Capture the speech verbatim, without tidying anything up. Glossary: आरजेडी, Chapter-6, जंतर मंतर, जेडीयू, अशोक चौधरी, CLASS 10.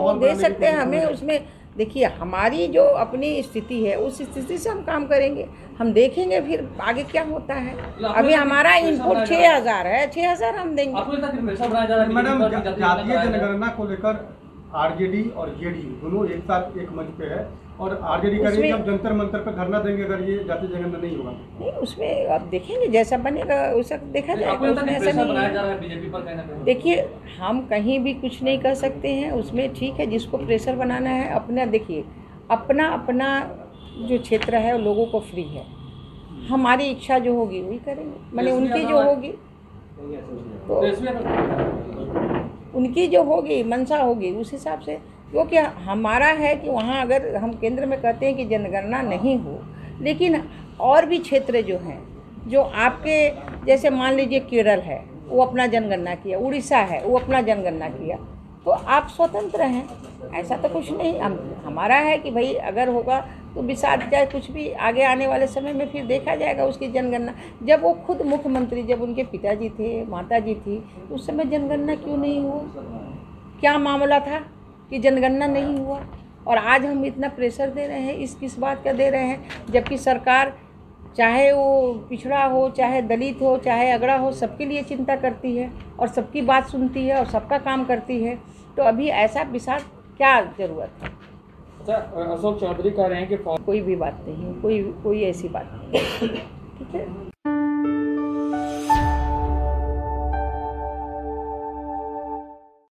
हम दे सकते हैं, हमें उसमें देखिए हमारी जो अपनी स्थिति है उस स्थिति से हम काम करेंगे, हम देखेंगे फिर आगे क्या होता है। अभी हमारा इनपुट छः हज़ार है, छः हज़ार हम देंगे। मैडम जातीय जनगणना को लेकर आरजेडी और जेडीयू दोनों एक साथ एक मंच पे है और आरजेडी करेंगे हम जंतर मंतर पर धरना देंगे अगर ये जातीय जनगणना नहीं होगा। नहीं, उसमें आप देखेंगे जैसा बनेगा उसका देखा जाएगा। देखिए हम कहीं भी कुछ नहीं कर सकते हैं उसमें, ठीक है जिसको प्रेशर बनाना है अपना, देखिए अपना अपना जो क्षेत्र है लोगों को फ्री है, हमारी इच्छा जो होगी वही करेंगे, मैंने उनकी जो होगी उनकी जो होगी मंशा होगी उस हिसाब से, क्योंकि हमारा है कि वहाँ अगर हम केंद्र में कहते हैं कि जनगणना नहीं हो, लेकिन और भी क्षेत्र जो हैं जो आपके जैसे मान लीजिए केरल है वो अपना जनगणना किया, उड़ीसा है वो अपना जनगणना किया, तो आप स्वतंत्र हैं। ऐसा तो कुछ नहीं, हम हमारा है कि भाई अगर होगा तो विचार चाहे कुछ भी आगे आने वाले समय में फिर देखा जाएगा उसकी जनगणना। जब वो खुद मुख्यमंत्री, जब उनके पिताजी थे माताजी थी उस समय जनगणना क्यों नहीं हुआ, क्या मामला था कि जनगणना नहीं हुआ? और आज हम इतना प्रेशर दे रहे हैं इस किस बात का दे रहे हैं, जबकि सरकार चाहे वो पिछड़ा हो चाहे दलित हो चाहे अगड़ा हो सबके लिए चिंता करती है और सबकी बात सुनती है और सबका काम करती है, तो अभी ऐसा विचार क्या ज़रूरत है। अशोक चौधरी कह रहे हैं कि कोई भी बात नहीं, कोई कोई ऐसी बात नहीं, ठीक है।